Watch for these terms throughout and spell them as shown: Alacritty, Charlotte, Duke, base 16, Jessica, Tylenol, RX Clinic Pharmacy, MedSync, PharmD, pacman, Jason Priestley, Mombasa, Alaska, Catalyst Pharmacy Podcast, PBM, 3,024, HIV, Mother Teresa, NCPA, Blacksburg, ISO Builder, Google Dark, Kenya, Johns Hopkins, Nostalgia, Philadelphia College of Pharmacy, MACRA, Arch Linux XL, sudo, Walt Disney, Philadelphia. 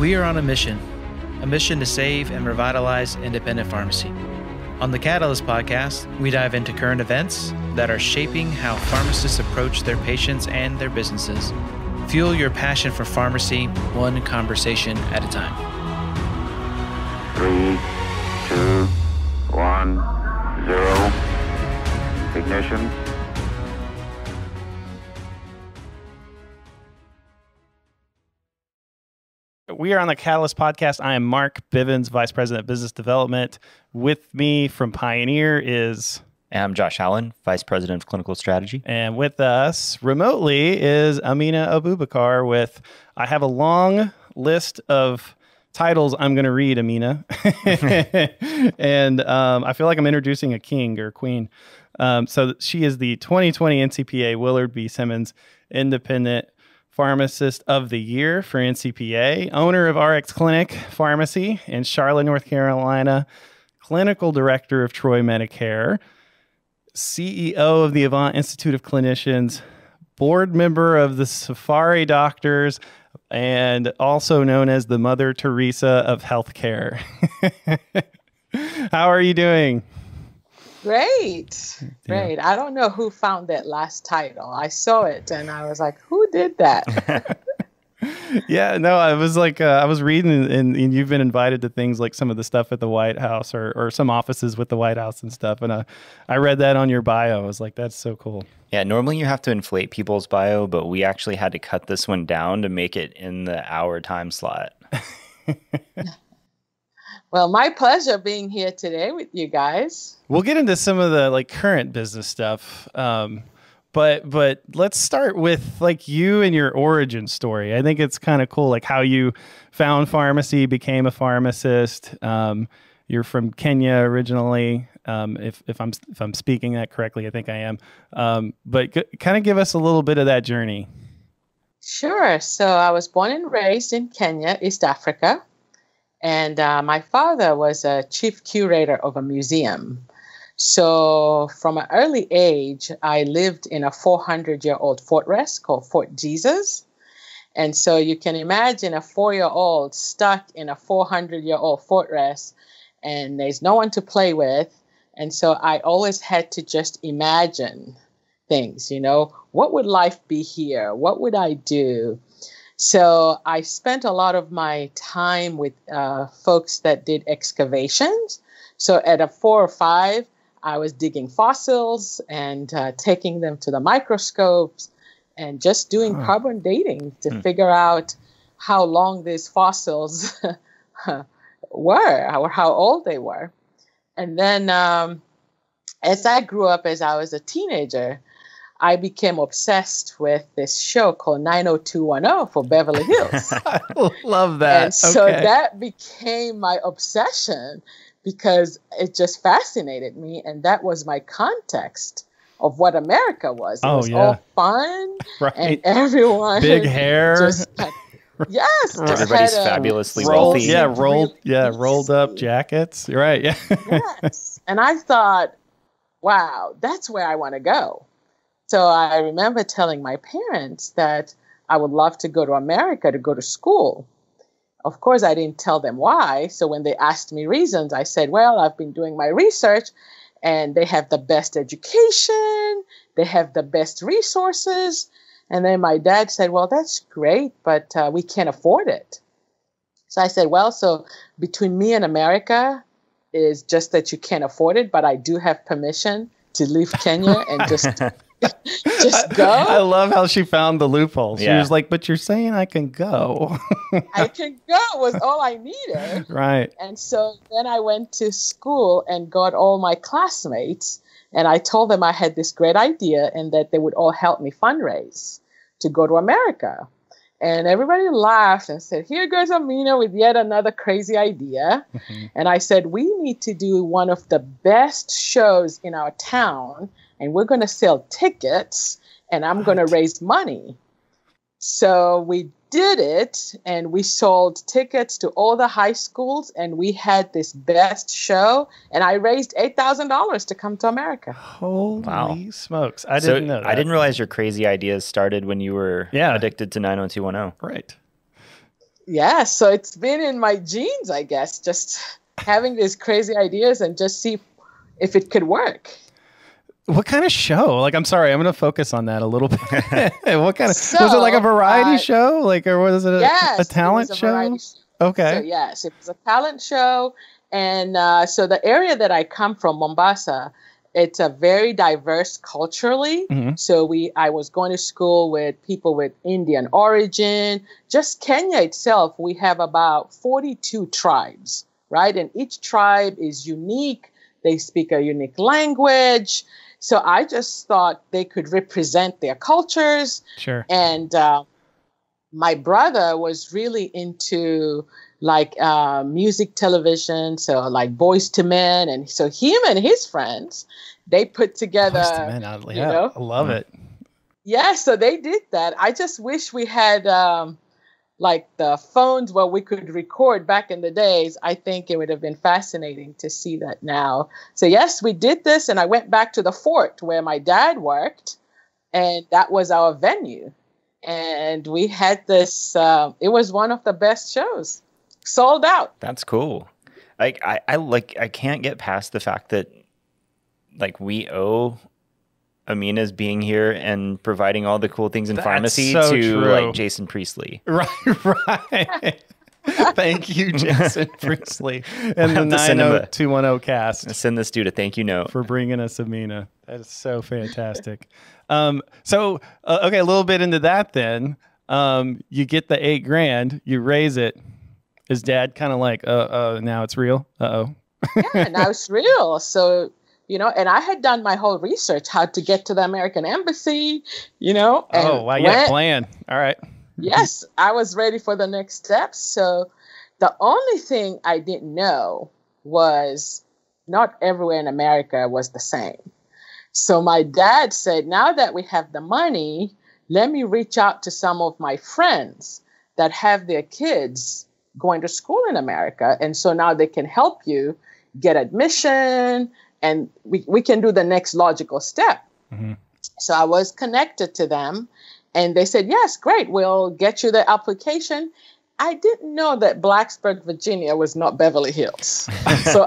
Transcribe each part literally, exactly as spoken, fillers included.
We are on a mission, a mission to save and revitalize independent pharmacy. On the Catalyst Podcast, we dive into current events that are shaping how pharmacists approach their patients and their businesses. Fuel your passion for pharmacy, one conversation at a time. Three, two, one, zero, ignition. We are on the Catalyst Podcast. I am Mark Bivens, Vice President of Business Development. With me from Pioneer is... I'm Josh Howland, Vice President of Clinical Strategy. And with us remotely is Amina Abubakar with... I have a long list of titles I'm going to read, Amina. and um, I feel like I'm introducing a king or queen. Um, so she is the twenty twenty N C P A Willard B. Simmons Independent Pharmacist of the Year for N C P A, owner of R X Clinic Pharmacy in Charlotte, North Carolina, clinical director of Troy Medicare, C E O of the Avant Institute of Clinicians, board member of the Safari Doctors, and also known as the Mother Teresa of healthcare. How are you doing? Great. Great. Yeah. I don't know who found that last title. I saw it and I was like, who did that? yeah, no, I was like, uh, I was reading and, and you've been invited to things like some of the stuff at the White House or, or some offices with the White House and stuff. And uh, I read that on your bio. I was like, that's so cool. Yeah, normally you have to inflate people's bio, but we actually had to cut this one down to make it in the hour time slot. Well, my pleasure being here today with you guys. We'll get into some of the like current business stuff, um, but but let's start with like you and your origin story. I think it's kind of cool, like how you found pharmacy, became a pharmacist. Um, you're from Kenya originally, um, if if I'm if I'm speaking that correctly, I think I am. Um, but kind of give us a little bit of that journey. Sure. So I was born and raised in Kenya, East Africa. And uh, my father was a chief curator of a museum. So from an early age, I lived in a four hundred year old fortress called Fort Jesus. And so you can imagine a four year old stuck in a four hundred year old fortress and there's no one to play with. And so I always had to just imagine things, you know, what would life be here? What would I do? So I spent a lot of my time with uh, folks that did excavations. So at a four or five, I was digging fossils and uh, taking them to the microscopes and just doing oh. carbon dating to mm. figure out how long these fossils were or how old they were. And then um, as I grew up, as I was a teenager, I became obsessed with this show called nine oh two one oh for Beverly Hills. I love that. And so okay. that became my obsession because it just fascinated me. And that was my context of what America was. It oh, was yeah. all fun right. and everyone. Big hair. Just had, yes. Right. Just Everybody's had fabulously rolled, wealthy. Yeah, rolled, yeah, rolled up jackets. You're right. Yeah. yes. And I thought, wow, that's where I want to go. So I remember telling my parents that I would love to go to America to go to school. Of course, I didn't tell them why. So when they asked me reasons, I said, well, I've been doing my research and they have the best education. They have the best resources. And then my dad said, well, that's great, but uh, we can't afford it. So I said, well, so between me and America is just that you can't afford it, but I do have permission to leave Kenya and just... just go. I love how she found the loophole. She yeah. was like, but you're saying I can go. I can go was all I needed. Right. And so then I went to school and got all my classmates and I told them I had this great idea and that they would all help me fundraise to go to America. And everybody laughed and said, here goes Amina with yet another crazy idea. Mm-hmm. And I said, we need to do one of the best shows in our town and we're going to sell tickets, and I'm going to raise money. So we did it, and we sold tickets to all the high schools, and we had this best show, and I raised eight thousand dollars to come to America. Holy wow. smokes. I so didn't know that. I didn't realize your crazy ideas started when you were yeah. addicted to nine oh two one oh. Right. yeah, so it's been in my genes, I guess, just having these crazy ideas and just see if it could work. What kind of show? Like, I'm sorry, I'm going to focus on that a little bit. What kind of, so, was it like a variety uh, show? Like, or was it a, yes, a talent it was a show? show? Okay. So, yes, it was a talent show. And uh, so the area that I come from, Mombasa, it's a very diverse culturally. Mm-hmm. So we, I was going to school with people with Indian origin. Just Kenya itself, we have about forty-two tribes, right? And each tribe is unique. They speak a unique language. So I just thought they could represent their cultures. Sure. And uh, my brother was really into like uh, music television, so like Boyz two Men. And so him and his friends, they put together, Boyz two Men, oddly, you know, I love it. Yeah, so they did that. I just wish we had um, like the phones where we could record back in the days. I think it would have been fascinating to see that now. So yes, we did this, and I went back to the fort where my dad worked, and that was our venue. And we had this, uh, it was one of the best shows. Sold out. That's cool. Like I, I like I can't get past the fact that like we owe Amina's being here and providing all the cool things in That's pharmacy so to true. like Jason Priestley. Right, right. Thank you, Jason Priestley, and the nine oh two one oh cast. Send this dude a thank you note for bringing us Amina. That is so fantastic. um, so uh, okay, a little bit into that then. Um, you get the eight grand, you raise it. Is dad kind of like, uh, uh, now it's real? Uh-oh. Yeah, now it's real. So, you know, and I had done my whole research, how to get to the American embassy, you know. And oh, wow, yeah, plan. All right. Yes, I was ready for the next steps. So the only thing I didn't know was not everywhere in America was the same. So my dad said, now that we have the money, let me reach out to some of my friends that have their kids going to school in America. And so now they can help you get admission, and we, we can do the next logical step. Mm-hmm. So I was connected to them, and they said, yes, great. We'll get you the application. I didn't know that Blacksburg, Virginia was not Beverly Hills. So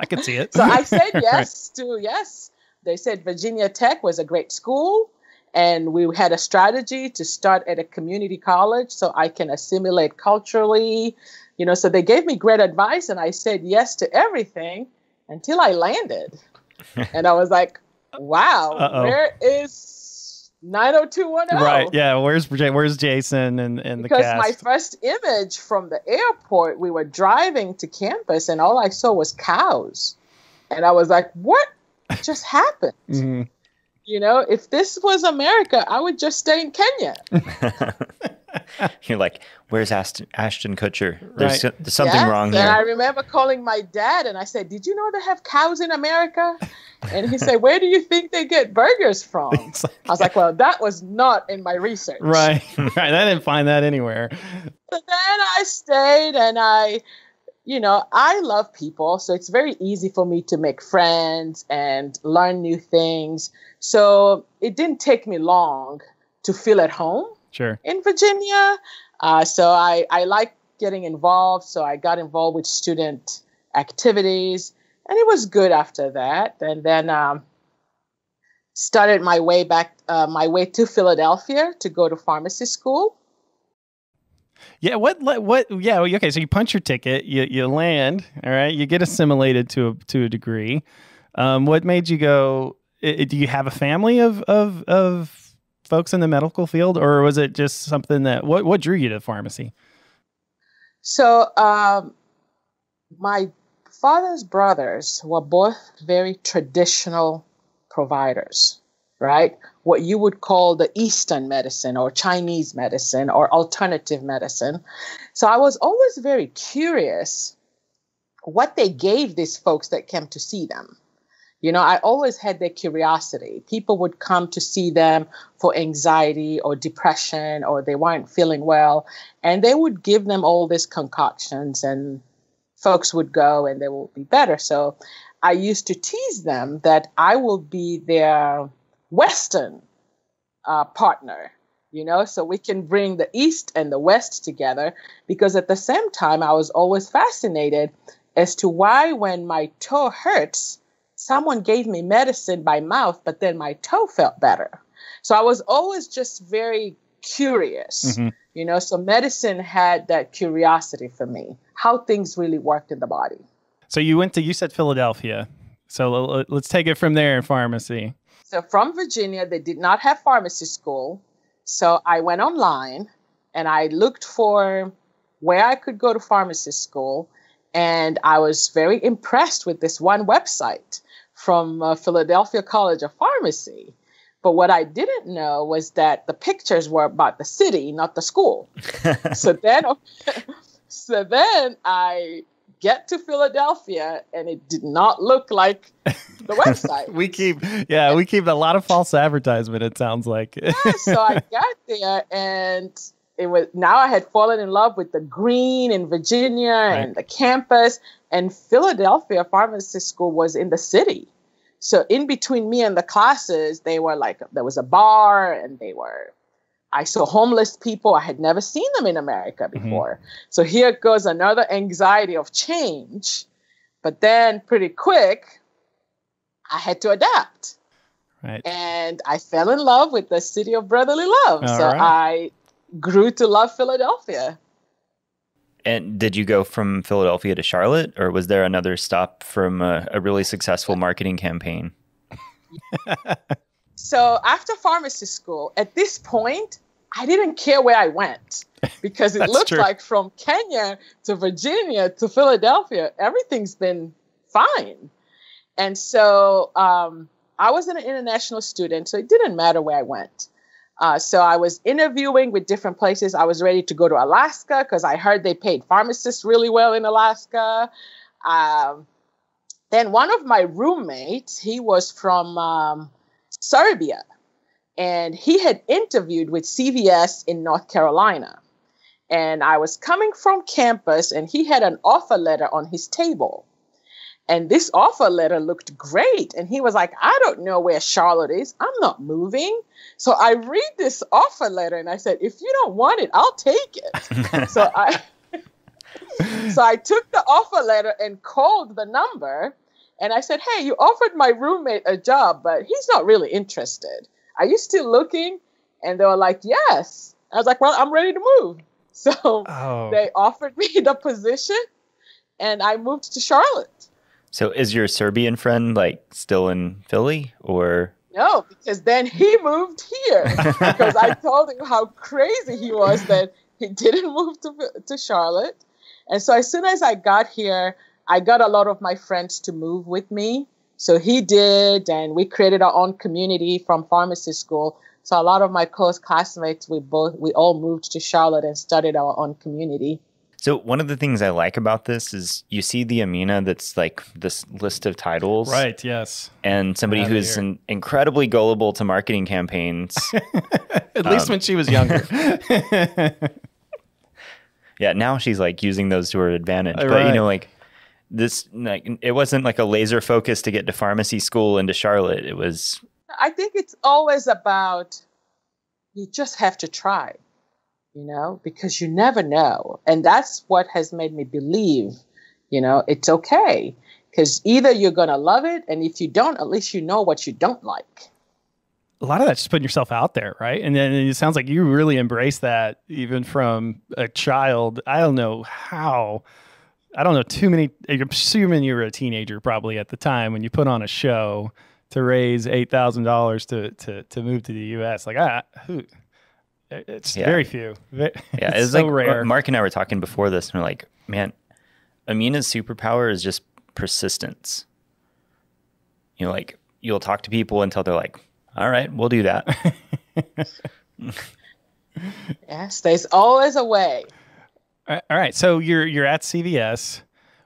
I could see it. So I said yes right. to yes. They said Virginia Tech was a great school. And we had a strategy to start at a community college so I can assimilate culturally, you know, so they gave me great advice, and I said yes to everything until I landed. And I was like, wow, uh-oh. Where is nine oh two one oh? Right. Yeah. Where's where's Jason and, and the cast? Because my first image from the airport, we were driving to campus, and all I saw was cows. And I was like, what just happened? Mm-hmm. You know, if this was America, I would just stay in Kenya. You're like, where's Ashton, Ashton Kutcher? There's, right. there's something yes, wrong here. And I remember calling my dad, and I said, did you know they have cows in America? And he said, where do you think they get burgers from? Like, I was like, well, that was not in my research. Right, right. I didn't find that anywhere. But then I stayed, and I... You know, I love people, so it's very easy for me to make friends and learn new things. So it didn't take me long to feel at home sure. in Virginia. Uh, so I, I like getting involved. So I got involved with student activities, and it was good after that. And then um, started my way back, uh, my way to Philadelphia to go to pharmacy school. Yeah. What? What? Yeah. Okay. So you punch your ticket. You you land. All right. You get assimilated to a, to a degree. Um, what made you go? It, do you have a family of of of folks in the medical field, or was it just something that? What What drew you to pharmacy? So um, my father's brothers were both very traditional providers, right? What you would call the Eastern medicine or Chinese medicine or alternative medicine. So I was always very curious what they gave these folks that came to see them. You know, I always had their curiosity. People would come to see them for anxiety or depression, or they weren't feeling well, and they would give them all these concoctions, and folks would go and they will be better. So I used to tease them that I will be their Western uh, partner, you know, so we can bring the East and the West together. Because at the same time, I was always fascinated as to why when my toe hurts, someone gave me medicine by mouth, but then my toe felt better. So I was always just very curious, mm-hmm. you know, so medicine had that curiosity for me, how things really worked in the body. So you went to, you said Philadelphia. So let's take it from there in pharmacy. So from Virginia, they did not have pharmacy school. So I went online and I looked for where I could go to pharmacy school. And I was very impressed with this one website from uh, Philadelphia College of Pharmacy. But what I didn't know was that the pictures were about the city, not the school. so then, so then I get to Philadelphia and it did not look like the website. we keep, yeah, we keep a lot of false advertisement, it sounds like. yeah, so I got there and it was, now I had fallen in love with the green in Virginia right. and the campus, and Philadelphia Pharmacy School was in the city. So in between me and the classes, they were like, there was a bar and they were, I saw homeless people. I had never seen them in America before. Mm-hmm. So here goes another anxiety of change. But then pretty quick, I had to adapt. Right. And I fell in love with the city of brotherly love. All so right. I grew to love Philadelphia. And did you go from Philadelphia to Charlotte, or was there another stop from a, a really successful marketing campaign? So after pharmacy school, at this point, I didn't care where I went because it looked true. Like from Kenya to Virginia to Philadelphia, everything's been fine. And so um, I was an international student, so it didn't matter where I went. Uh, so I was interviewing with different places. I was ready to go to Alaska because I heard they paid pharmacists really well in Alaska. Um, then one of my roommates, he was from um, Serbia, and he had interviewed with C V S in North Carolina. And I was coming from campus, and he had an offer letter on his table. And this offer letter looked great. And he was like, I don't know where Charlotte is. I'm not moving. So I read this offer letter and I said, if you don't want it, I'll take it. so I so I took the offer letter and called the number. And I said, hey, you offered my roommate a job, but he's not really interested. Are you still looking? And they were like, yes. I was like, well, I'm ready to move. So oh. they offered me the position and I moved to Charlotte. So is your Serbian friend like still in Philly or? No, because then he moved here because I told him how crazy he was that he didn't move to, to Charlotte. And so as soon as I got here, I got a lot of my friends to move with me. So he did, and we created our own community from pharmacy school. So a lot of my close classmates, we both, we all moved to Charlotte and started our own community. So one of the things I like about this is you see the Amina that's like this list of titles. Right, yes. And somebody who is an incredibly gullible to marketing campaigns. At um, least when she was younger. Yeah, now she's like using those to her advantage. Right. But you know, like this, like it wasn't like a laser focus to get to pharmacy school into Charlotte. It was... I think it's always about you just have to try. You know, because you never know. And that's what has made me believe, you know, it's okay. Because either you're going to love it, and if you don't, at least you know what you don't like. A lot of that's just putting yourself out there, right? And then it sounds like you really embrace that even from a child. I don't know how. I don't know too many. I'm assuming you were a teenager probably at the time when you put on a show to raise eight thousand dollars to, to, to move to the U S Like, ah, who... It's yeah. very few. It's yeah, it's so like rare. Mark and I were talking before this, and we're like, man, Amina's superpower is just persistence. You know, like, you'll talk to people until they're like, all right, we'll do that. Yes, there's always a way. All right, so you're, you're at C V S.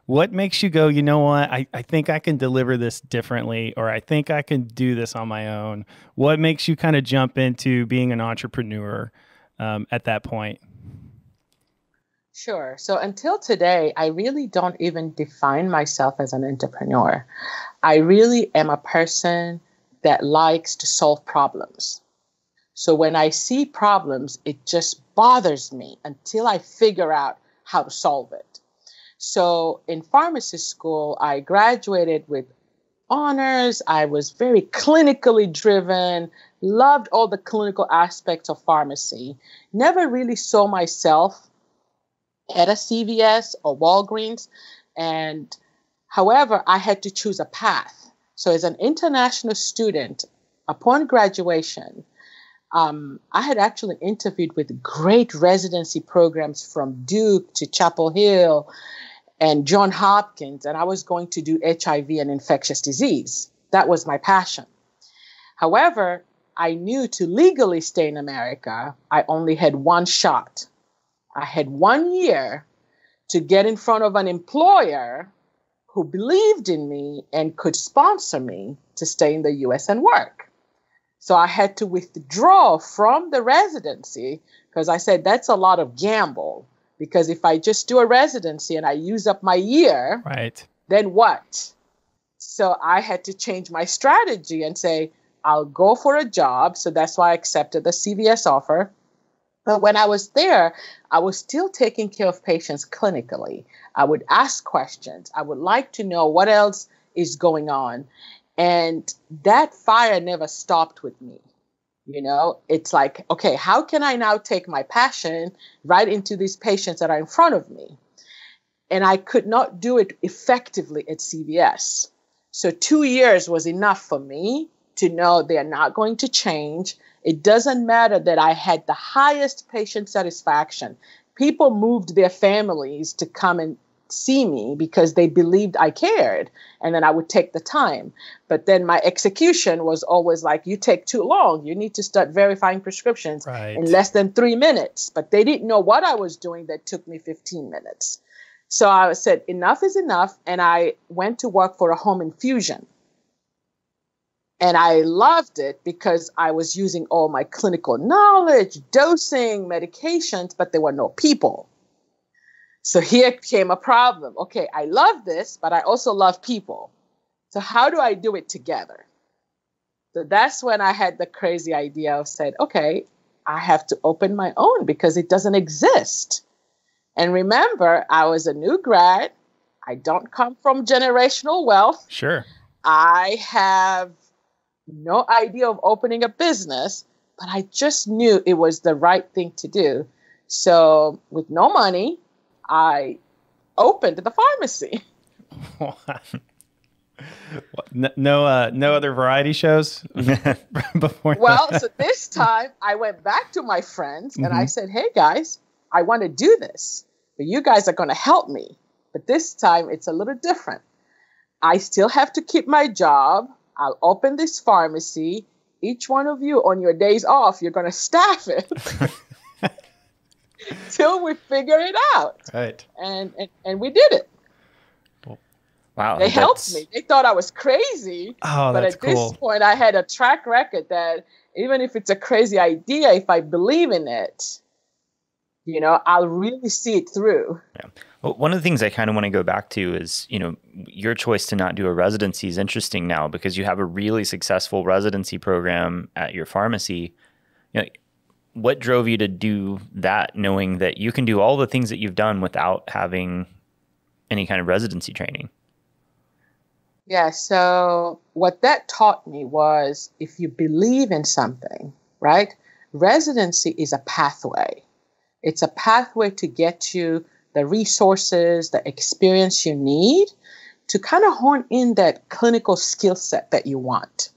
What makes you go, you know what, I, I think I can deliver this differently, or I think I can do this on my own? What makes you kind of jump into being an entrepreneur um, at that point? Sure. So until today, I really don't even define myself as an entrepreneur. I really am a person that likes to solve problems. So when I see problems, it just bothers me until I figure out how to solve it. So in pharmacy school, I graduated with honors. I was very clinically driven, loved all the clinical aspects of pharmacy, never really saw myself at a C V S or Walgreens. And however, I had to choose a path. So as an international student, upon graduation, Um, I had actually interviewed with great residency programs from Duke to Chapel Hill and Johns Hopkins, and I was going to do H I V and infectious disease. That was my passion. However, I knew to legally stay in America, I only had one shot. I had one year to get in front of an employer who believed in me and could sponsor me to stay in the U S and work. So I had to withdraw from the residency because I said that's a lot of gamble, because if I just do a residency and I use up my year, right, then what? So I had to change my strategy and say, I'll go for a job. So that's why I accepted the C V S offer. But when I was there, I was still taking care of patients clinically. I would ask questions. I would like to know what else is going on. And that fire never stopped with me. You know, it's like, okay, how can I now take my passion right into these patients that are in front of me? And I could not do it effectively at C V S. So two years was enough for me to know they're not going to change. It doesn't matter that I had the highest patient satisfaction. People moved their families to come and see me because they believed I cared, and then I would take the time. But then my execution was always like, you take too long. You need to start verifying prescriptions right. in less than three minutes. But they didn't know what I was doing that took me fifteen minutes. So I said, enough is enough. And I went to work for a home infusion. And I loved it because I was using all my clinical knowledge, dosing, medications, but there were no people. So here came a problem. Okay, I love this, but I also love people. So how do I do it together? So that's when I had the crazy idea of said, okay, I have to open my own because it doesn't exist. And remember, I was a new grad. I don't come from generational wealth. Sure. I have no idea of opening a business, but I just knew it was the right thing to do. So with no money, I opened the pharmacy. no, uh, no other variety shows before. Well, that. So this time I went back to my friends and mm-hmm. I said, "Hey guys, I want to do this, but you guys are going to help me. But this time it's a little different. I still have to keep my job. I'll open this pharmacy. Each one of you on your days off, you're going to staff it." Till we figure it out. Right. And, and and we did it. Wow. They helped me. They thought I was crazy. Oh, that's cool. But at this point, I had a track record that even if it's a crazy idea, if I believe in it, you know, I'll really see it through. Yeah. Well, one of the things I kind of want to go back to is, you know, your choice to not do a residency is interesting now because you have a really successful residency program at your pharmacy. You know, what drove you to do that, knowing that you can do all the things that you've done without having any kind of residency training? Yeah, so what that taught me was if you believe in something, right, residency is a pathway. It's a pathway to get you the resources, the experience you need to kind of hone in that clinical skill set that you want.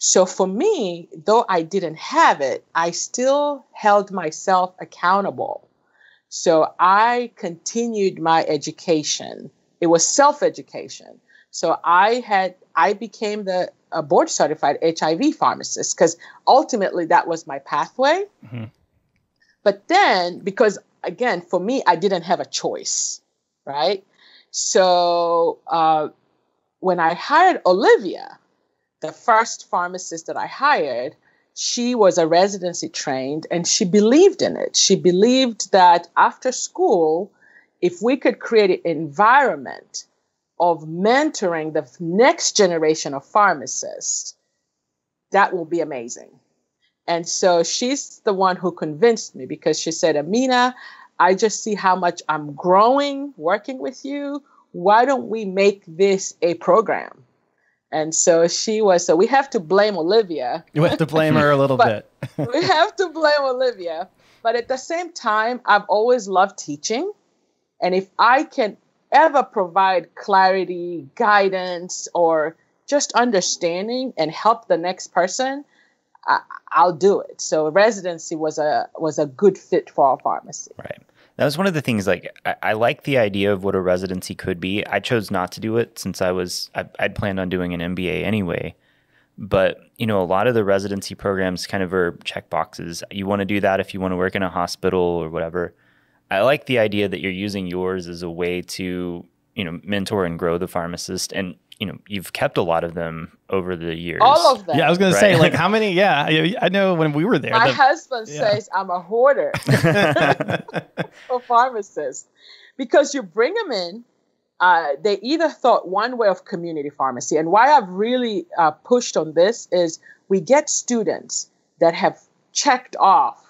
So for me, though I didn't have it, I still held myself accountable. So I continued my education. It was self-education. So I had, I became the a board certified H I V pharmacist because ultimately that was my pathway. Mm-hmm. But then, because again, for me, I didn't have a choice, right? So uh, when I hired Olivia, the first pharmacist that I hired, she was a residency trained and she believed in it. She believed that after school, if we could create an environment of mentoring the next generation of pharmacists, that will be amazing. And so she's the one who convinced me, because she said, Amina, I just see how much I'm growing working with you. Why don't we make this a program? And so she was, so we have to blame Olivia. You have to blame her a little bit. We have to blame Olivia. But at the same time, I've always loved teaching. And if I can ever provide clarity, guidance, or just understanding and help the next person, I, I'll do it. So residency was a was a good fit for our pharmacy. Right. That was one of the things, like, I, I like the idea of what a residency could be. I chose not to do it since I was, I, I'd planned on doing an M B A anyway. But, you know, a lot of the residency programs kind of are check boxes. You want to do that if you want to work in a hospital or whatever. I like the idea that you're using yours as a way to, you know, mentor and grow the pharmacist. And, you know, you've kept a lot of them over the years. All of them. Yeah, I was going right? to say, like, how many? Yeah, I, I know when we were there. My the, husband yeah. says I'm a hoarder for pharmacists, because you bring them in. Uh, they either thought one way of community pharmacy. And why I've really uh, pushed on this is we get students that have checked off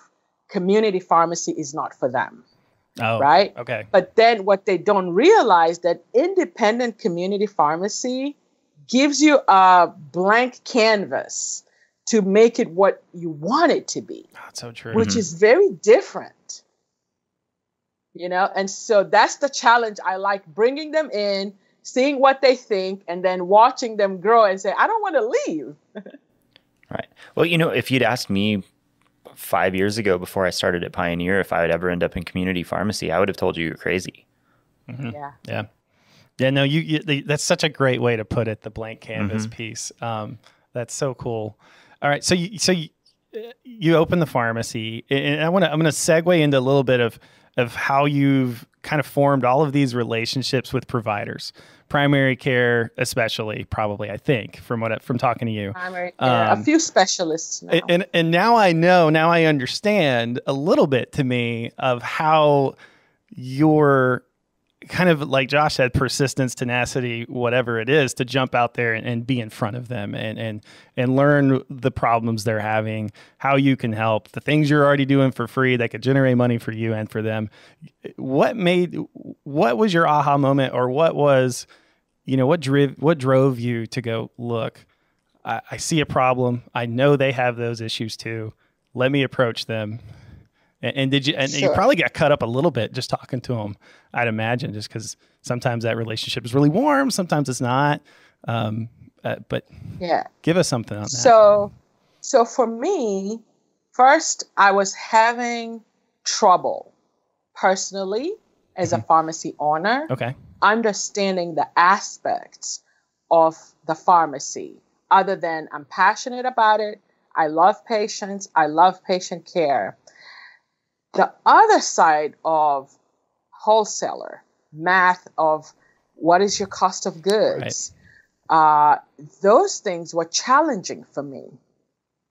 community pharmacy is not for them. Oh, right. Okay. But then what they don't realize that independent community pharmacy gives you a blank canvas to make it what you want it to be. Oh, that's so true. Which mm-hmm. is very different, you know? And so that's the challenge. I like bringing them in, seeing what they think, and then watching them grow and say, I don't want to leave. Right. Well, you know, if you'd asked me five years ago before I started at Pioneer, if I would ever end up in community pharmacy, I would have told you you're crazy. Mm-hmm. Yeah. Yeah. Yeah. No, you, you, that's such a great way to put it. The blank canvas mm-hmm. piece. Um, that's so cool. All right. So you, so you, you open the pharmacy, and I want to, I'm going to segue into a little bit of, of how you've kind of formed all of these relationships with providers, primary care, especially probably, I think from what, from talking to you, primary care, um, a few specialists. Now. And, and now I know, now I understand a little bit to me of how your kind of, like Josh said, persistence, tenacity, whatever it is, to jump out there and, and be in front of them and, and, and learn the problems they're having, how you can help, the things you're already doing for free that could generate money for you and for them. What made, what was your aha moment, or what was, you know, what drove, what drove you to go, look, I, I see a problem. I know they have those issues too. Let me approach them. And, and did you, and sure. you probably got cut up a little bit just talking to them, I'd imagine, just because sometimes that relationship is really warm. Sometimes it's not. Um, uh, but yeah, give us something on that. So, so for me, first, I was having trouble personally as mm-hmm. a pharmacy owner, okay. understanding the aspects of the pharmacy other than I'm passionate about it. I love patients. I love patient care. The other side of wholesaler, math of what is your cost of goods, right. uh, those things were challenging for me,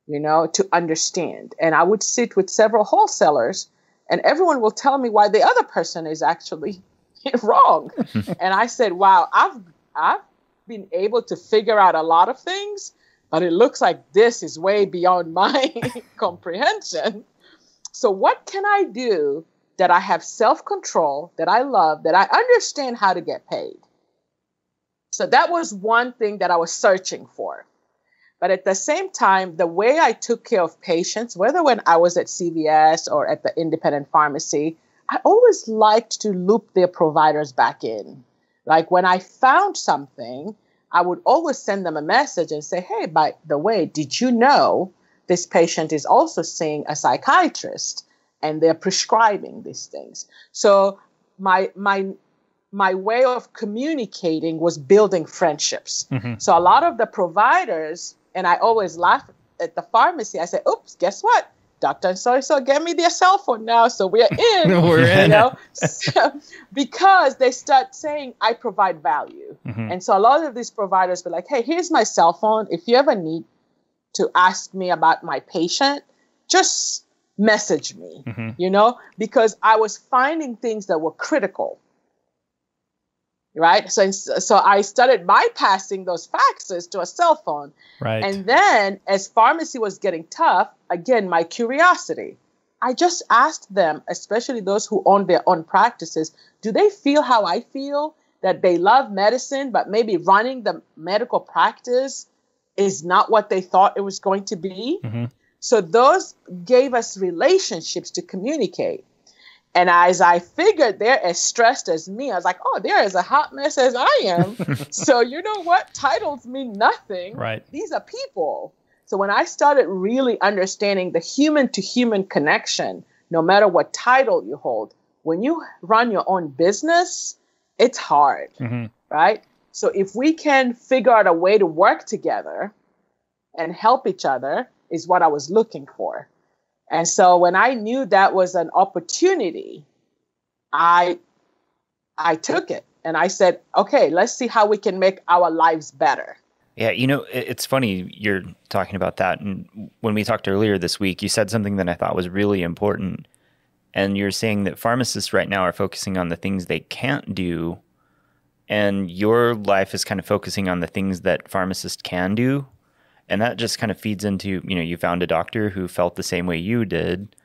you know, to understand. And I would sit with several wholesalers and everyone will tell me why the other person is actually wrong. And I said, wow, I've, I've been able to figure out a lot of things, but it looks like this is way beyond my comprehension. So what can I do that I have self-control, that I love, that I understand how to get paid? So that was one thing that I was searching for. But at the same time, the way I took care of patients, whether when I was at C V S or at the independent pharmacy, I always liked to loop their providers back in. Like when I found something, I would always send them a message and say, hey, by the way, did you know this patient is also seeing a psychiatrist and they're prescribing these things? So my my my way of communicating was building friendships. Mm-hmm. So a lot of the providers, and I always laugh at the pharmacy, I say, oops, guess what? Doctor so-and-so gave me their cell phone now, so we're in. We're in. You know? So, because they start saying, I provide value. Mm-hmm. And so a lot of these providers be like, hey, here's my cell phone. If you ever need to ask me about my patient, just message me, mm-hmm. you know, because I was finding things that were critical. right? So, so I started bypassing those faxes to a cell phone. Right. And then as pharmacy was getting tough, again, my curiosity, I just asked them, especially those who own their own practices, do they feel how I feel, that they love medicine, but maybe running the medical practice is not what they thought it was going to be? Mm-hmm. So those gave us relationships to communicate. And as I figured they're as stressed as me, I was like, oh, they're as a hot mess as I am. So you know what? Titles mean nothing. Right. These are people. So when I started really understanding the human-to-human connection, no matter what title you hold, when you run your own business, it's hard, mm-hmm. right? So if we can figure out a way to work together and help each other is what I was looking for. And so when I knew that was an opportunity, I I took it and I said, okay, let's see how we can make our lives better. Yeah, you know, it's funny you're talking about that. And when we talked earlier this week, you said something that I thought was really important. And you're saying that pharmacists right now are focusing on the things they can't do. And your life is kind of focusing on the things that pharmacists can do. And that just kind of feeds into, you know, you found a doctor who felt the same way you did.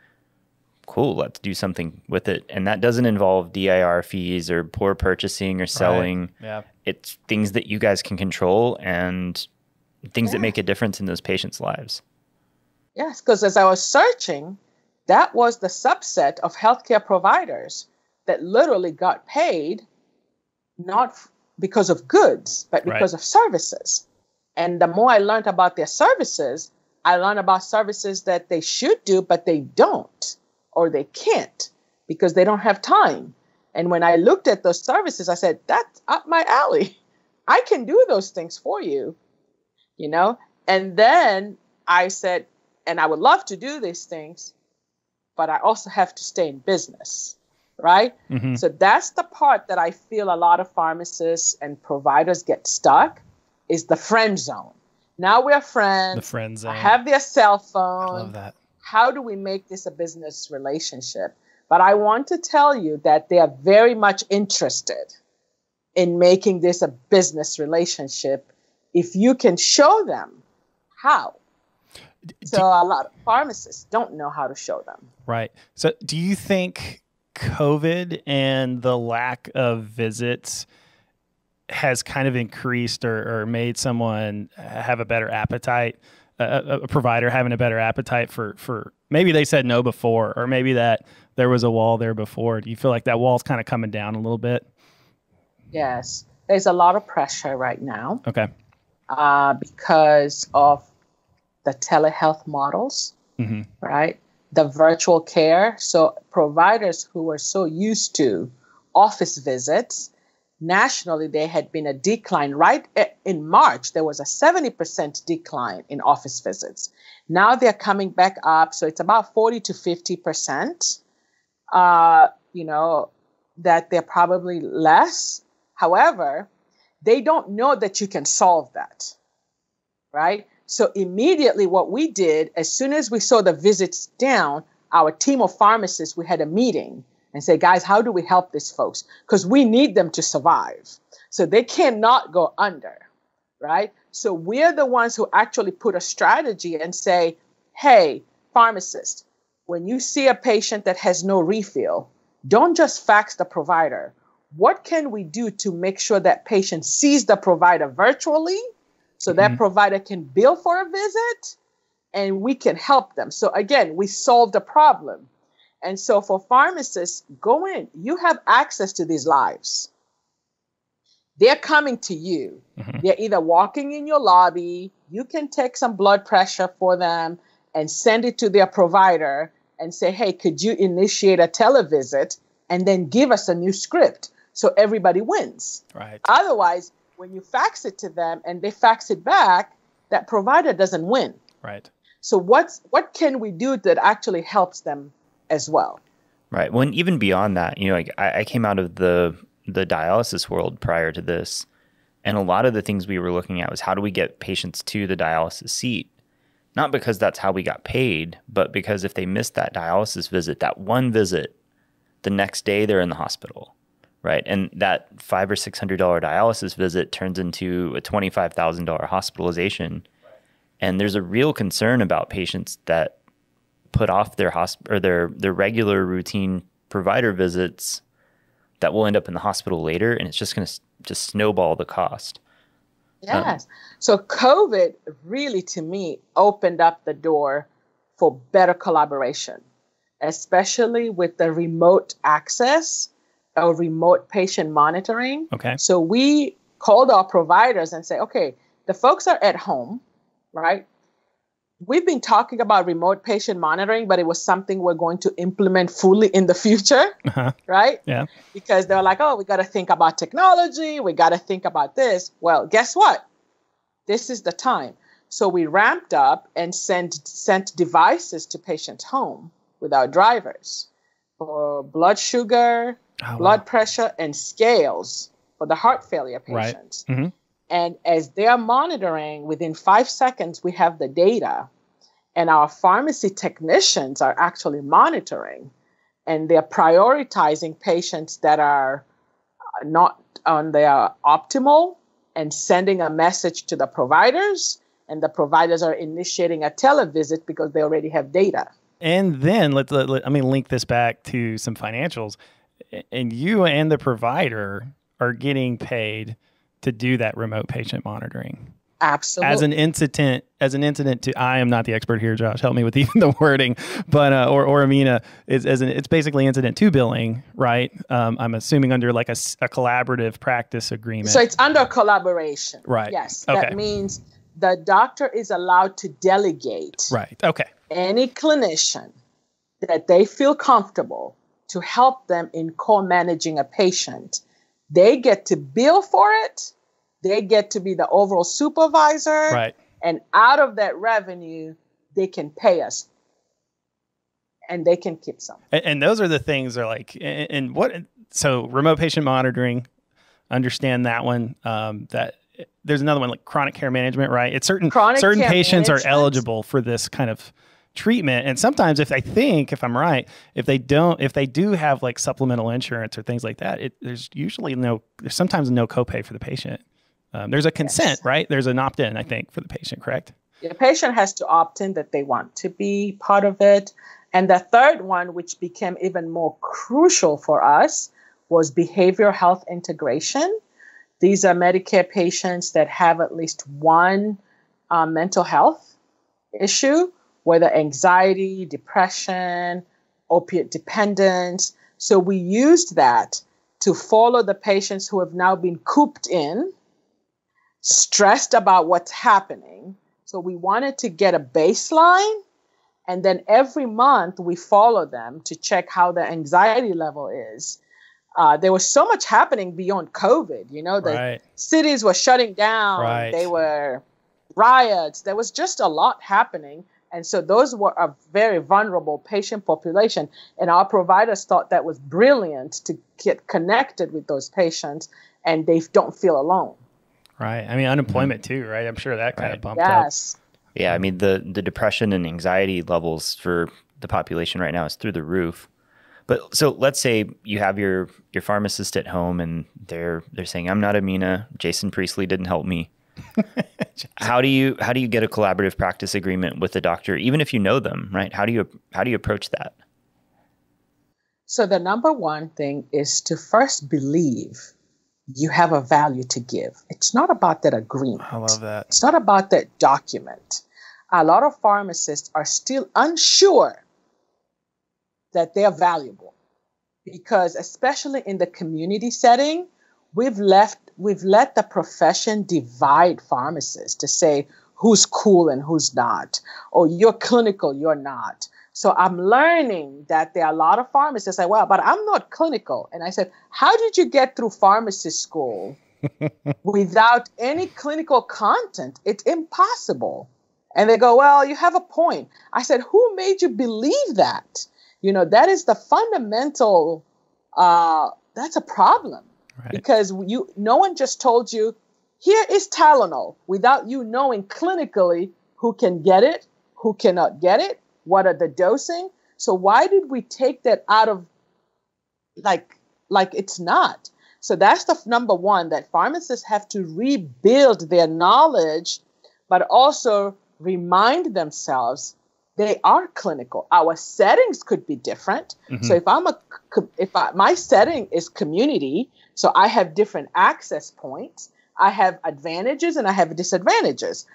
Cool, let's do something with it. And that doesn't involve D I R fees or poor purchasing or selling. Right. Yeah. It's things that you guys can control and things yeah. that make a difference in those patients' lives. Yes, because as I was searching, that was the subset of healthcare providers that literally got paid not because of goods, but because right. of services. And the more I learned about their services, I learned about services that they should do, but they don't or they can't because they don't have time. And when I looked at those services, I said, that's up my alley. I can do those things for you, you know? And then I said, and I would love to do these things, but I also have to stay in business, right? Mm-hmm. So that's the part that I feel a lot of pharmacists and providers get stuck. Is the friend zone. Now we're friends. The friend zone. I have their cell phone. I love that. How do we make this a business relationship? But I want to tell you that they are very much interested in making this a business relationship if you can show them how. Do, so a lot of pharmacists don't know how to show them. Right. So do you think COVID and the lack of visits has kind of increased or, or made someone have a better appetite, a, a provider having a better appetite for, for maybe they said no before, or maybe that there was a wall there before. Do you feel like that wall's kind of coming down a little bit? Yes. There's a lot of pressure right now. Okay. Uh, because of the telehealth models, mm-hmm. right? The virtual care. So providers who are so used to office visits, nationally, there had been a decline. Right in March, there was a seventy percent decline in office visits. Now they're coming back up. So it's about forty to fifty percent, uh, you know, that they're probably less. However, they don't know that you can solve that, right? So immediately what we did, as soon as we saw the visits down, our team of pharmacists, we had a meeting and say, guys, how do we help these folks? Because we need them to survive. So they cannot go under, right? So we're the ones who actually put a strategy and say, hey, pharmacist, when you see a patient that has no refill, don't just fax the provider. What can we do to make sure that patient sees the provider virtually so mm-hmm. that provider can bill for a visit and we can help them? So again, we solved the problem. And so for pharmacists, go in. You have access to these lives. They're coming to you. Mm-hmm. They're either walking in your lobby. You can take some blood pressure for them and send it to their provider and say, hey, could you initiate a televisit and then give us a new script so everybody wins? Right. Otherwise, when you fax it to them and they fax it back, that provider doesn't win. Right. So what's, what can we do that actually helps them as well? Right. Well, and even beyond that, you know, like I, I came out of the, the dialysis world prior to this, and a lot of the things we were looking at was how do we get patients to the dialysis seat? Not because that's how we got paid, but because if they missed that dialysis visit, that one visit, the next day they're in the hospital, right? And that five or six hundred dollar dialysis visit turns into a twenty five thousand dollar hospitalization. Right. And there's a real concern about patients that put off their hosp or their their regular routine provider visits that will end up in the hospital later, and it's just going to just snowball the cost. Yes. Um, so COVID really, to me, opened up the door for better collaboration, especially with the remote access or remote patient monitoring. Okay. So we called our providers and say, okay, the folks are at home, right? We've been talking about remote patient monitoring, but it was something we're going to implement fully in the future, uh-huh. right? Yeah. Because they're like, oh, we got to think about technology. We got to think about this. Well, guess what? This is the time. So we ramped up and sent, sent devices to patients home with our drivers for blood sugar, oh, blood wow. pressure, and scales for the heart failure patients. Right. Mm-hmm. And as they're monitoring, within five seconds, we have the data. And our pharmacy technicians are actually monitoring. And they're prioritizing patients that are not on their optimal and sending a message to the providers. And the providers are initiating a televisit because they already have data. And then, let, let, let, I mean, link this back to some financials. And you and the provider are getting paid to do that remote patient monitoring. Absolutely. As an incident, as an incident to, I am not the expert here, Josh, help me with even the wording, but, uh, or, or Amina, is, as an, it's basically incident to billing, right? Um, I'm assuming under like a, a collaborative practice agreement. So it's under collaboration. Right. Yes. Okay. That means the doctor is allowed to delegate. Right. Okay. Any clinician that they feel comfortable to help them in co-managing a patient. They get to bill for it. They get to be the overall supervisor. Right. And out of that revenue, they can pay us. And they can keep some. And, and those are the things are like, and, and what, so remote patient monitoring, understand that one. Um, that there's another one like chronic care management, right? It's certain, chronic certain patients management. Are eligible for this kind of treatment. And sometimes if I think, if I'm right, if they don't, if they do have like supplemental insurance or things like that, it, there's usually no, there's sometimes no copay for the patient. Um, there's a consent, yes. right? There's an opt-in, I think, for the patient, correct? The patient has to opt in that they want to be part of it. And the third one, which became even more crucial for us, was behavioral health integration. These are Medicare patients that have at least one uh, mental health issue, whether anxiety, depression, opiate dependence. So we used that to follow the patients who have now been cooped in, stressed about what's happening. So we wanted to get a baseline, and then every month we follow them to check how their anxiety level is. Uh, there was so much happening beyond COVID. You know, the right. cities were shutting down. Right. They were riots. There was just a lot happening. And so those were a very vulnerable patient population. And our providers thought that was brilliant to get connected with those patients and they don't feel alone. Right. I mean, unemployment too, right? I'm sure that kind right. of bumped yes. up. Yeah. I mean, the, the depression and anxiety levels for the population right now is through the roof. But so let's say you have your, your pharmacist at home and they're, they're saying, I'm not Amina. Jason Priestley didn't help me. How do you how do you get a collaborative practice agreement with the doctor, even if you know them, right? How do you how do you approach that? So the number one thing is to first believe you have a value to give. It's not about that agreement. I love that. It's not about that document. A lot of pharmacists are still unsure that they're valuable because, especially in the community setting, we've left We've let the profession divide pharmacists to say who's cool and who's not, or you're clinical, you're not. So I'm learning that there are a lot of pharmacists that say, well, but I'm not clinical. And I said, how did you get through pharmacy school without any clinical content? It's impossible. And they go, well, you have a point. I said, who made you believe that? You know, that is the fundamental, uh, that's a problem. Right. Because you, no one just told you, here is Tylenol, without you knowing clinically who can get it, who cannot get it, what are the dosing. So why did we take that out of like like it's not. So that's the number one, that pharmacists have to rebuild their knowledge, but also remind themselves they are clinical. Our settings could be different. Mm-hmm. So if I'm a, if I, my setting is community, so I have different access points. I have advantages and I have disadvantages.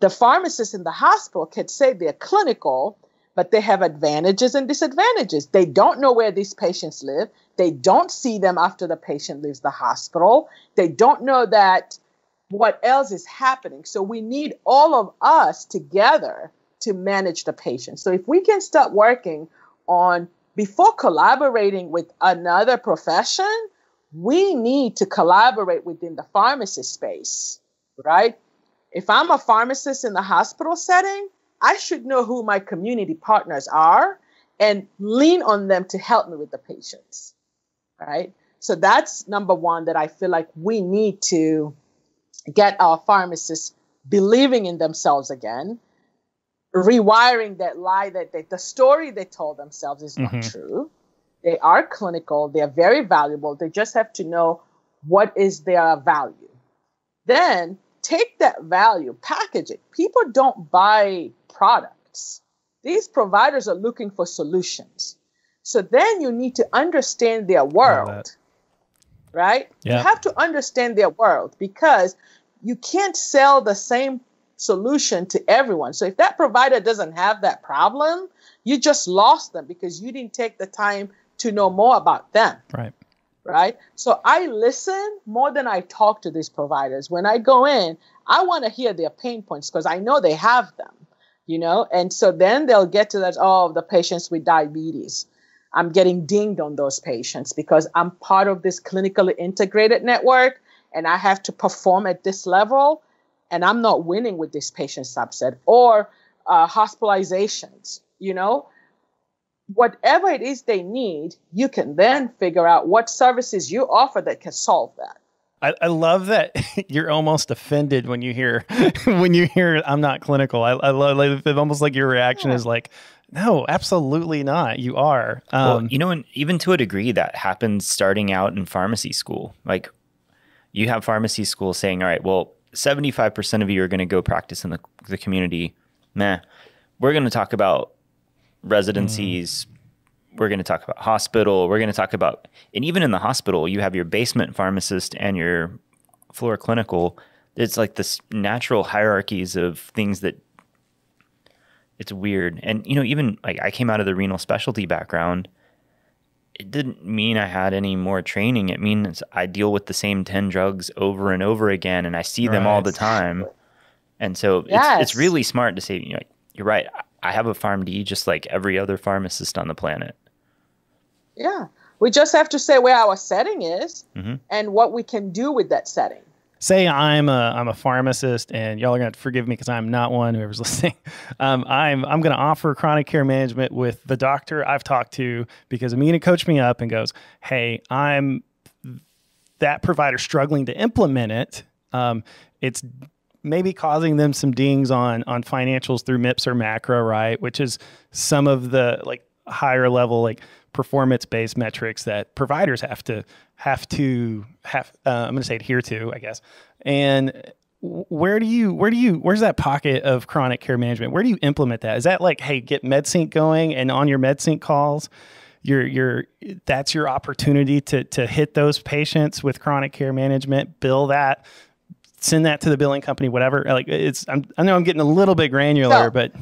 The pharmacist in the hospital could say they're clinical, but they have advantages and disadvantages. They don't know where these patients live. They don't see them after the patient leaves the hospital. They don't know that what else is happening. So we need all of us together to manage the patient. So if we can start working on, before collaborating with another profession, we need to collaborate within the pharmacist space, right? If I'm a pharmacist in the hospital setting, I should know who my community partners are and lean on them to help me with the patients, right? So that's number one, that I feel like we need to get our pharmacists believing in themselves again, rewiring that lie that they, the story they told themselves is mm-hmm. not true. They are clinical. They are very valuable. They just have to know what is their value. Then take that value, package it. People don't buy products. These providers are looking for solutions. So then you need to understand their world, right? Yeah. You have to understand their world, because you can't sell the same solution to everyone. So if that provider doesn't have that problem, you just lost them because you didn't take the time to know more about them. Right. Right. So I listen more than I talk to these providers. When I go in, I want to hear their pain points because I know they have them, you know, and so then they'll get to that. Oh, the patients with diabetes, I'm getting dinged on those patients because I'm part of this clinically integrated network and I have to perform at this level and I'm not winning with this patient subset. Or uh, hospitalizations, you know. Whatever it is they need, you can then figure out what services you offer that can solve that. I, I love that you're almost offended when you hear, when you hear, I'm not clinical. I, I love, like, almost like your reaction yeah. is like, no, absolutely not. You are. Um, well, you know, and even to a degree that happens starting out in pharmacy school. Like you have pharmacy school saying, all right, well, seventy-five percent of you are going to go practice in the, the community. Meh. We're going to talk about residencies, mm. we're going to talk about hospital, we're going to talk about, and even in the hospital, you have your basement pharmacist and your floor clinical. It's like this natural hierarchies of things that it's weird. And, you know, even like I came out of the renal specialty background, it didn't mean I had any more training. It means I deal with the same ten drugs over and over again, and I see right. them all the time. And so yes. it's, it's really smart to say, you know, you're right. I have a PharmD just like every other pharmacist on the planet. Yeah. We just have to say where our setting is mm-hmm. and what we can do with that setting. Say I'm a, I'm a pharmacist, and y'all are going to forgive me because I'm not one, whoever's listening. Um, I'm, I'm going to offer chronic care management with the doctor I've talked to because Amina coached me up and goes, hey, I'm that provider struggling to implement it. Um, it's maybe causing them some dings on on financials through M I P S or MACRA, right? Which is some of the like higher level like performance-based metrics that providers have to have to have. Uh, I'm going to say adhere to, I guess. And where do you where do you where's that pocket of chronic care management? Where do you implement that? Is that like, hey, get MedSync going, and on your MedSync calls, your your that's your opportunity to to hit those patients with chronic care management, bill that. Send that to the billing company, whatever. Like it's, I'm, I know I'm getting a little bit granular, so, but.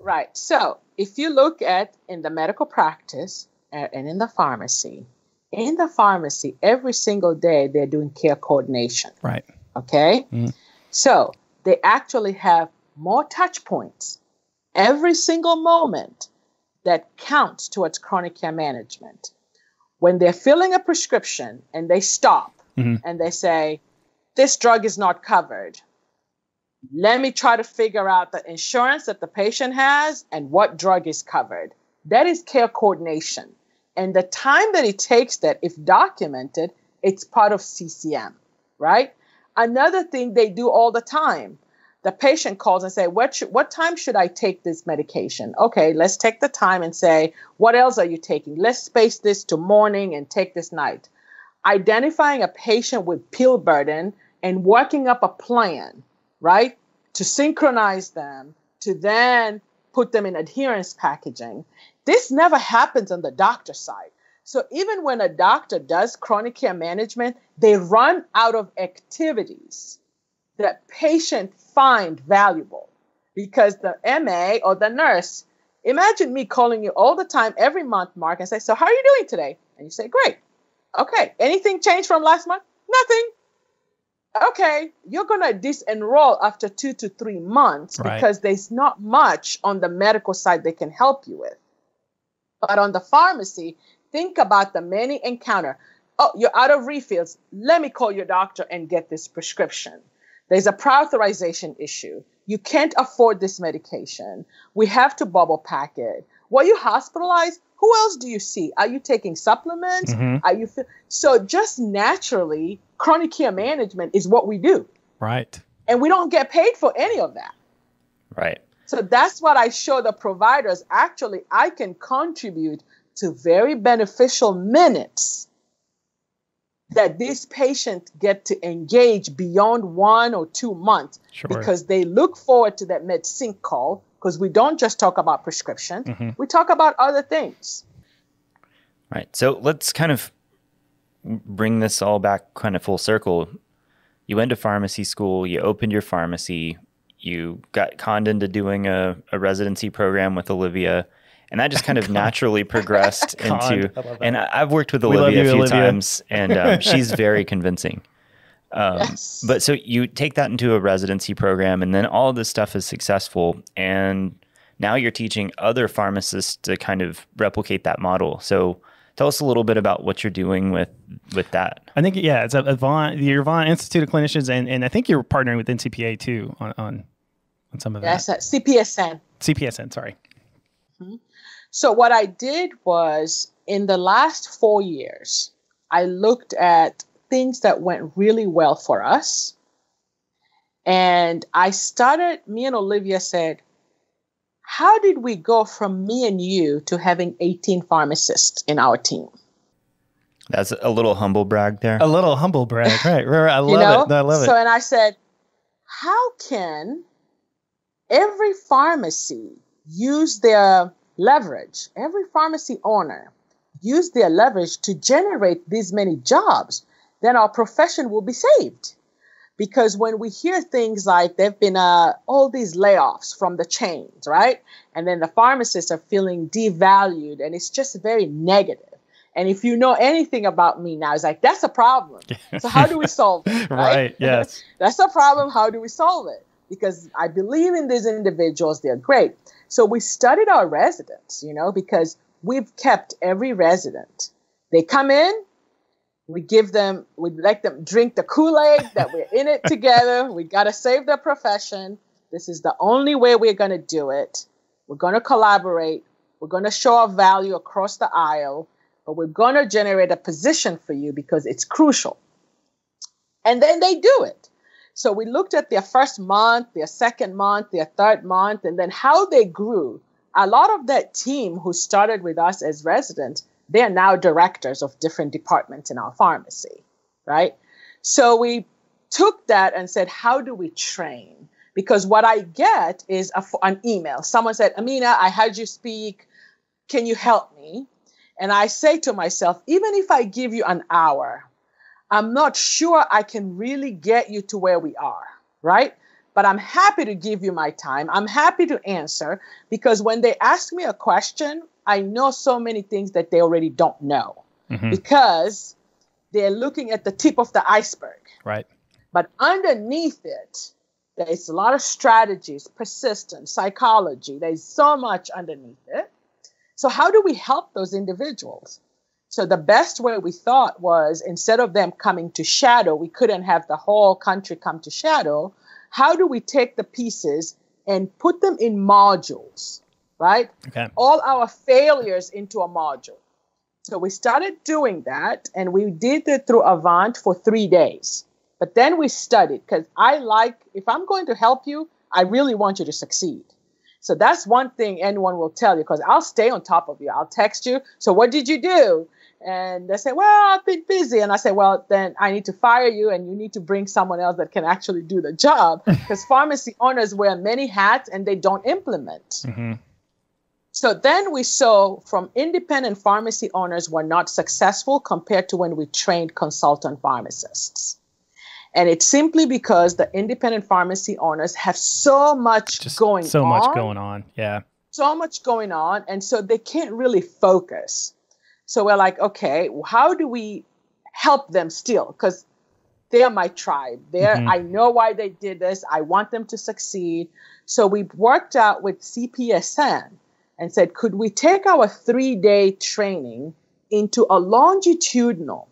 Right. So if you look at in the medical practice and in the pharmacy, in the pharmacy, every single day they're doing care coordination. Right. Okay. Mm. So they actually have more touch points every single moment that counts towards chronic care management. When they're filling a prescription and they stop mm-hmm. and they say, this drug is not covered. Let me try to figure out the insurance that the patient has and what drug is covered. That is care coordination. And the time that it takes that, if documented, it's part of C C M, right? Another thing they do all the time, the patient calls and say, what, should, what time should I take this medication? Okay, let's take the time and say, what else are you taking? Let's space this to morning and take this night. Identifying a patient with pill burden and working up a plan, right, to synchronize them, to then put them in adherence packaging. This never happens on the doctor's side. So even when a doctor does chronic care management, they run out of activities that patient find valuable because the M A or the nurse, imagine me calling you all the time every month, Mark, and say, so how are you doing today? And you say, great. Okay. Anything changed from last month? Nothing. Okay. You're going to disenroll after two to three months right. because there's not much on the medical side they can help you with. But on the pharmacy, think about the many encounter. Oh, you're out of refills. Let me call your doctor and get this prescription. There's a prior authorization issue. You can't afford this medication. We have to bubble pack it. Were you hospitalized? Who else do you see? Are you taking supplements? Mm-hmm. Are you fi- so just naturally, chronic care management is what we do. Right. And we don't get paid for any of that. Right. So that's what I show the providers. Actually, I can contribute to very beneficial minutes that these patients get to engage beyond one or two months sure. because they look forward to that med sync call because we don't just talk about prescription. Mm-hmm. We talk about other things. All right. So let's kind of bring this all back kind of full circle. You went to pharmacy school. You opened your pharmacy. You got conned into doing a, a residency program with Olivia. And that just kind of naturally progressed into, I and I've worked with Olivia you, a few Olivia. times, and um, she's very convincing. Um, yes. But so you take that into a residency program, and then all of this stuff is successful. And now you're teaching other pharmacists to kind of replicate that model. So tell us a little bit about what you're doing with, with that. I think, yeah, it's Avant, the Avant Institute of Clinicians, and, and I think you're partnering with N C P A too on, on, on some of yes, that. Yes, uh, C P S N. C P S N, sorry. Mm-hmm. So what I did was in the last four years, I looked at things that went really well for us. And I started, me and Olivia said, how did we go from me and you to having eighteen pharmacists in our team? That's a little humble brag there. A little humble brag, right. right, right. I love you know? it. I love it. So, and I said, how can every pharmacy use their leverage, every pharmacy owner use their leverage to generate these many jobs, then our profession will be saved. Because when we hear things like there've been uh, all these layoffs from the chains, right? And then the pharmacists are feeling devalued and it's just very negative. And if you know anything about me now, it's like, that's a problem. So how do we solve it? Right, right yes. That's a problem. How do we solve it? Because I believe in these individuals, they're great. So we studied our residents, you know, because we've kept every resident. They come in, we give them, we let them drink the Kool-Aid that we're in it together. We got to save the profession. This is the only way we're going to do it. We're going to collaborate. We're going to show our value across the aisle, but we're going to generate a position for you because it's crucial. And then they do it. So we looked at their first month, their second month, their third month, and then how they grew. A lot of that team who started with us as residents, they are now directors of different departments in our pharmacy, right? So we took that and said, how do we train? Because what I get is a, an email. Someone said, Amina, I heard you speak. Can you help me? And I say to myself, even if I give you an hour, I'm not sure I can really get you to where we are, right? But I'm happy to give you my time. I'm happy to answer because when they ask me a question, I know so many things that they already don't know mm-hmm. because they're looking at the tip of the iceberg. Right. But underneath it, there's a lot of strategies, persistence, psychology. There's so much underneath it. So how do we help those individuals? So the best way we thought was instead of them coming to shadow, we couldn't have the whole country come to shadow. How do we take the pieces and put them in modules, right? Okay. All our failures into a module. So we started doing that and we did it through Avant for three days. But then we studied because I like, if I'm going to help you, I really want you to succeed. So that's one thing anyone will tell you, because I'll stay on top of you. I'll text you. So what did you do? And they say, well, I've been busy. And I say, well, then I need to fire you, and you need to bring someone else that can actually do the job, because pharmacy owners wear many hats and they don't implement. Mm-hmm. So then we saw from independent pharmacy owners were not successful compared to when we trained consultant pharmacists. And it's simply because the independent pharmacy owners have so much Just going so on. So much going on, yeah. So much going on, and so they can't really focus. So we're like, okay, how do we help them still? Because they're my tribe. They're, mm-hmm. I know why they did this. I want them to succeed. So we worked out with C P S N and said, could we take our three-day training into a longitudinal,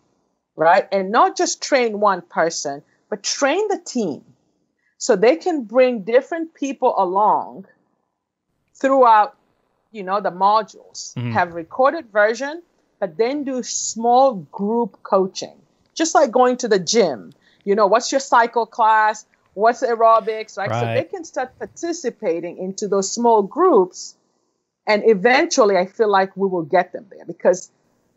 right? And not just train one person, but train the team so they can bring different people along throughout, you know, the modules, mm-hmm. have recorded version, but then do small group coaching, just like going to the gym. You know, what's your cycle class? What's aerobics? Right? Right. So they can start participating into those small groups. And eventually, I feel like we will get them there, because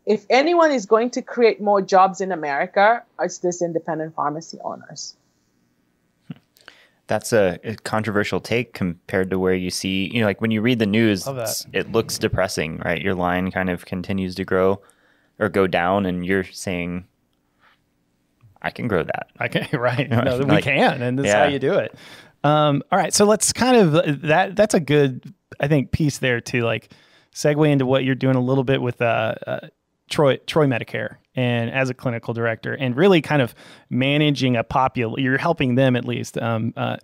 if anyone is going to create more jobs in America, it's this independent pharmacy owners. That's a, a controversial take compared to where you see, you know, like when you read the news, it looks depressing, right? Your line kind of continues to grow or go down, and you're saying, I can grow that. I can, right. You know, no, like, we can, and that's yeah. how you do it. Um, all right. So let's kind of, that, that's a good, I think, piece there to like segue into what you're doing a little bit with uh, uh, Troy, Troy Medicare. And as a clinical director, and really kind of managing a popul, you're helping them at least um, uh,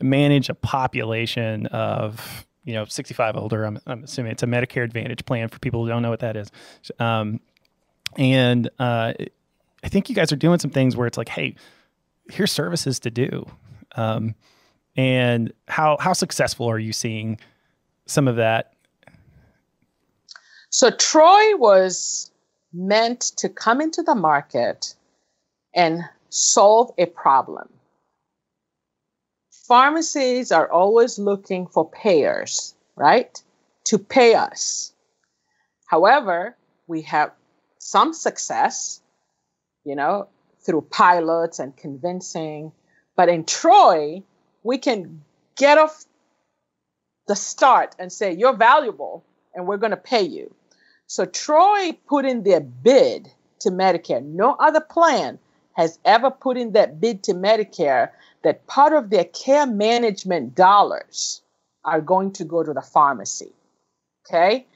manage a population of, you know, sixty-five older. I'm, I'm assuming it's a Medicare Advantage plan for people who don't know what that is. Um, and uh, I think you guys are doing some things where it's like, hey, here's services to do. Um, and how how successful are you seeing some of that? So Troy was meant to come into the market and solve a problem. Pharmacies are always looking for payers, right? To pay us. However, we have some success, you know, through pilots and convincing. But in Troy, we can get off the start and say, you're valuable and we're going to pay you. So Troy put in their bid to Medicare. No other plan has ever put in that bid to Medicare that part of their care management dollars are going to go to the pharmacy, okay?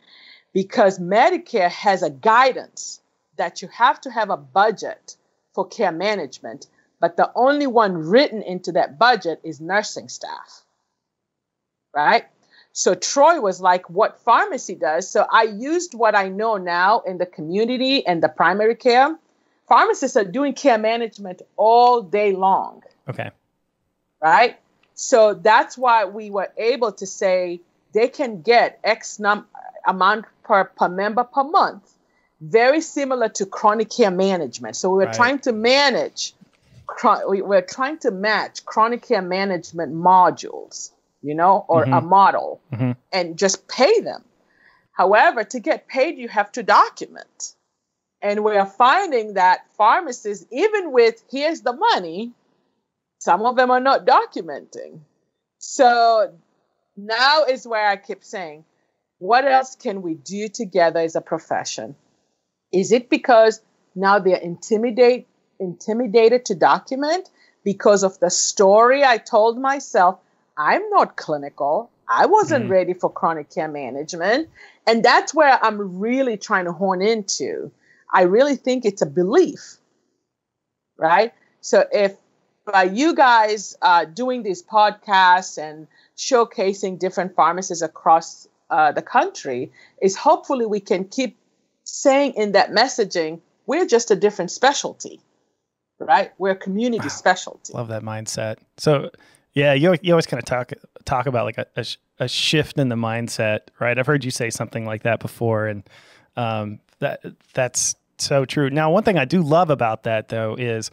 Because Medicare has a guidance that you have to have a budget for care management, but the only one written into that budget is nursing staff, right? So Troy was like, what pharmacy does. So I used what I know now in the community and the primary care. Pharmacists are doing care management all day long. Okay. Right? So that's why we were able to say they can get X num- amount per, per member per month, very similar to chronic care management. So we were right. trying to manage, we were trying to match chronic care management modules, you know, or mm-hmm. a model, mm-hmm. and just pay them. However, to get paid, you have to document. And we are finding that pharmacists, even with here's the money, some of them are not documenting. So now is where I keep saying, what else can we do together as a profession? Is it because now they're intimidate, intimidated to document because of the story I told myself? I'm not clinical. I wasn't mm-hmm. ready for chronic care management. And that's where I'm really trying to hone into. I really think it's a belief, right? So if by you guys uh, doing these podcasts and showcasing different pharmacists across uh, the country, is hopefully we can keep saying in that messaging, we're just a different specialty, right? We're a community wow. specialty. Love that mindset. So yeah, you you always kind of talk talk about like a, a a shift in the mindset, right? I've heard you say something like that before, and um, that that's so true. Now, one thing I do love about that though is,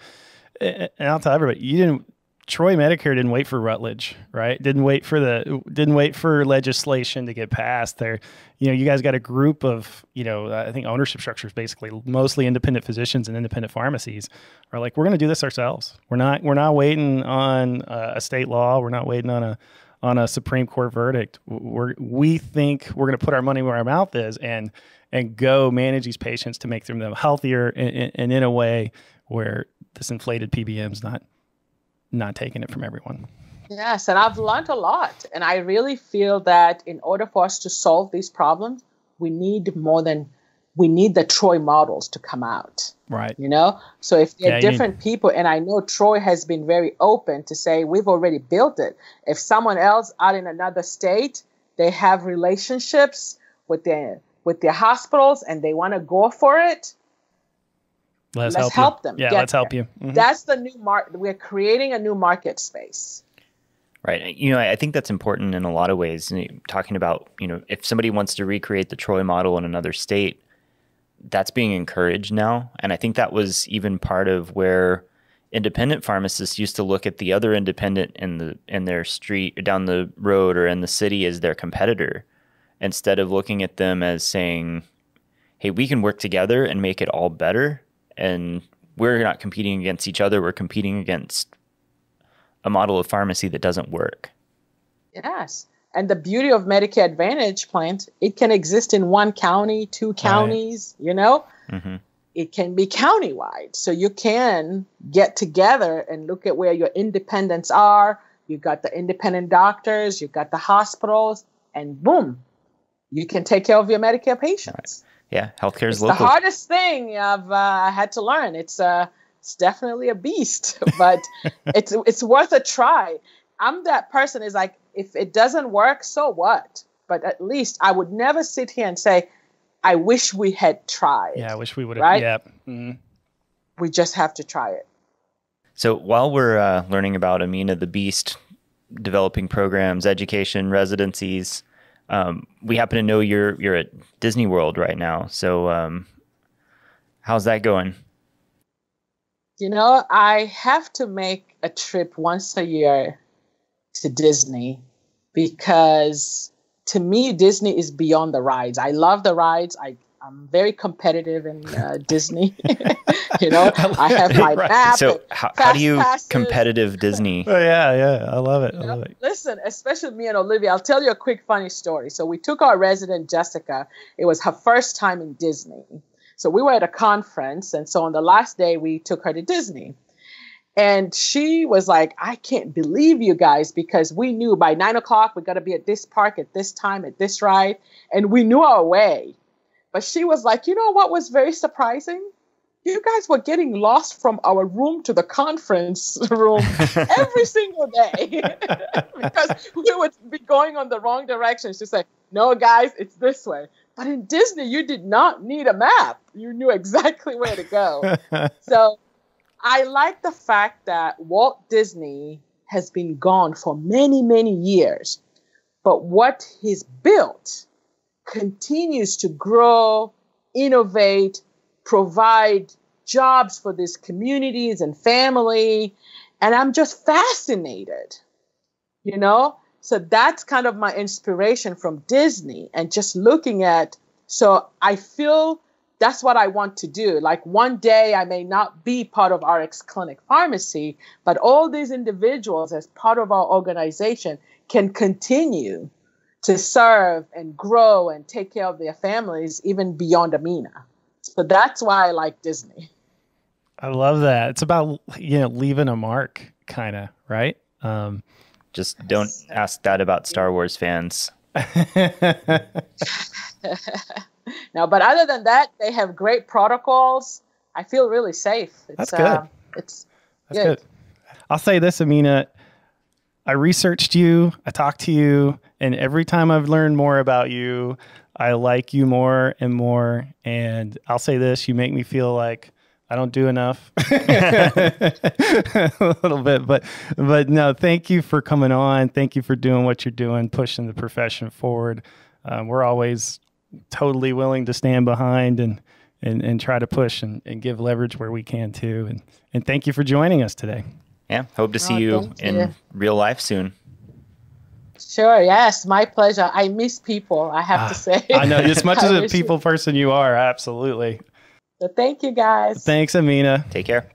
and I'll tell everybody, you didn't Troy Medicare didn't wait for Rutledge, right? Didn't wait for the didn't wait for legislation to get passed. There, you know, you guys got a group of, you know, I think ownership structures, basically mostly independent physicians and independent pharmacies are like, we're going to do this ourselves. We're not we're not waiting on uh, a state law. We're not waiting on a on a Supreme Court verdict. We're we think we're going to put our money where our mouth is and and go manage these patients to make them healthier and, and in a way where this inflated P B M is not not taking it from everyone. Yes, and I've learned a lot. And I really feel that in order for us to solve these problems, we need more than, we need the Troy models to come out. Right. You know, so if they're yeah, different need... people, and I know Troy has been very open to say, we've already built it. If someone else out in another state, they have relationships with their, with their hospitals and they want to go for it, Let's, let's help, help them. Yeah, let's there. help you. Mm-hmm. That's the new market. We're creating a new market space. Right. You know, I think that's important in a lot of ways. Talking about, you know, if somebody wants to recreate the Troy model in another state, that's being encouraged now. And I think that was even part of where independent pharmacists used to look at the other independent in the in their street or down the road or in the city as their competitor, instead of looking at them as saying, hey, we can work together and make it all better. And we're not competing against each other. We're competing against a model of pharmacy that doesn't work. Yes. And the beauty of Medicare Advantage plans, it can exist in one county, two counties, right. you know. Mm-hmm. It can be countywide. So you can get together and look at where your independents are. You got the independent doctors. You got the hospitals. And boom, you can take care of your Medicare patients. Right. Yeah, healthcare is local. It's the hardest thing I've uh, had to learn. It's uh, it's definitely a beast, but it's it's worth a try. I'm that person is like, if it doesn't work, so what? But at least I would never sit here and say, I wish we had tried. Yeah, I wish we would have. Right? Yeah. Mm-hmm. We just have to try it. So while we're uh, learning about Amina the Beast, developing programs, education, residencies, Um, we happen to know you're you're at Disney World right now. So um, how's that going? You know, I have to make a trip once a year to Disney because to me, Disney is beyond the rides. I love the rides. I, I'm very competitive in uh, Disney. You know, I have my map. So how, how do you passes. competitive Disney? Oh, yeah, yeah. I love it. You I love know? it. Listen, especially me and Olivia, I'll tell you a quick funny story. So we took our resident, Jessica. It was her first time in Disney. So we were at a conference. And so on the last day, we took her to Disney. And she was like, I can't believe you guys, because we knew by nine o'clock, we got to be at this park at this time, at this ride. And we knew our way. But she was like, you know what was very surprising? You guys were getting lost from our room to the conference room every single day because we would be going on the wrong direction. She's like, no, guys, it's this way. But in Disney, you did not need a map. You knew exactly where to go. So I like the fact that Walt Disney has been gone for many, many years. But what he's built continues to grow, innovate, provide jobs for these communities and family. And I'm just fascinated, you know? So that's kind of my inspiration from Disney and just looking at, so I feel that's what I want to do. Like one day I may not be part of R X Clinic Pharmacy, but all these individuals as part of our organization can continue to serve and grow and take care of their families, even beyond Amina. So that's why I like Disney. I love that. It's about, you know, leaving a mark, kind of, right? Um, Just don't ask that about Star Wars fans. No, but other than that, they have great protocols. I feel really safe. It's, that's good. Uh, it's that's good. good. I'll say this, Amina. I researched you. I talked to you. And every time I've learned more about you, I like you more and more. And I'll say this, you make me feel like I don't do enough a little bit, but, but no, thank you for coming on. Thank you for doing what you're doing, pushing the profession forward. Um, we're always totally willing to stand behind and, and, and try to push and, and give leverage where we can too. And, and thank you for joining us today. Yeah, hope to see oh, you in you. real life soon. Sure. Yes, my pleasure. I miss people, I have ah, to say. I know, as much as a people you. person you are, absolutely. So thank you, guys. Thanks, Amina. Take care.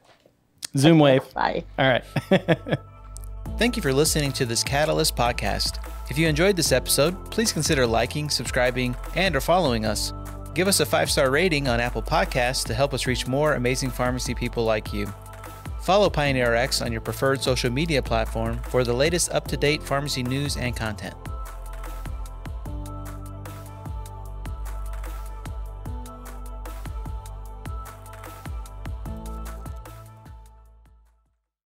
Zoom okay, wave. Bye. All right. Thank you for listening to this Catalyst podcast. If you enjoyed this episode, please consider liking, subscribing, and or following us. Give us a five-star rating on Apple Podcasts to help us reach more amazing pharmacy people like you. Follow PioneerRx on your preferred social media platform for the latest up-to-date pharmacy news and content.